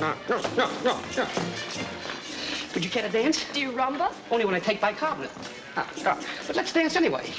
No. Would you care to dance? Do you rumba? Only when I take bicarbonate. But let's dance anyway.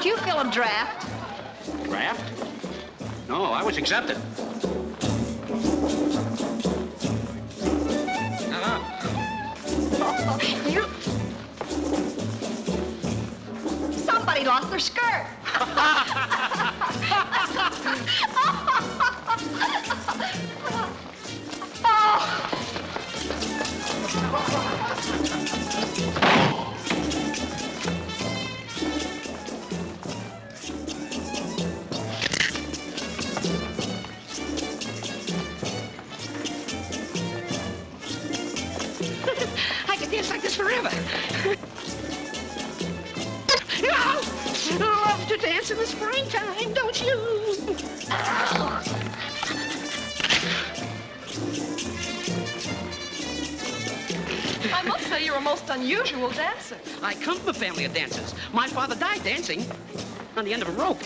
Do you feel a draft? Draft? No, I was accepted. Somebody lost their skirt. Dance like this forever. I love to dance in the springtime, don't you? I must say you're a most unusual dancer. I come from a family of dancers. My father died dancing on the end of a rope.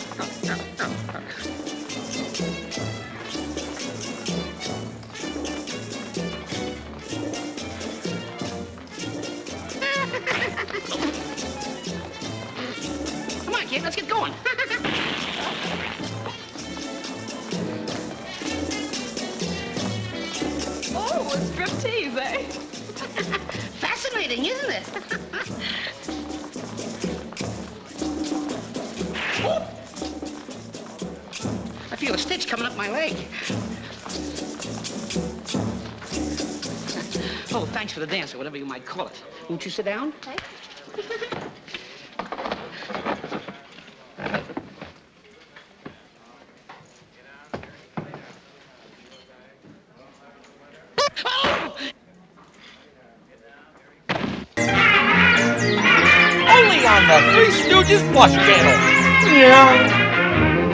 Come on, kid, let's get going. Oh, it's striptease, eh? Fascinating, isn't it? I feel a stitch coming up my leg. Oh, thanks for the dance, or whatever you might call it. Won't you sit down? Okay. Oh! Only on the Three Stooges Plus channel. Yeah.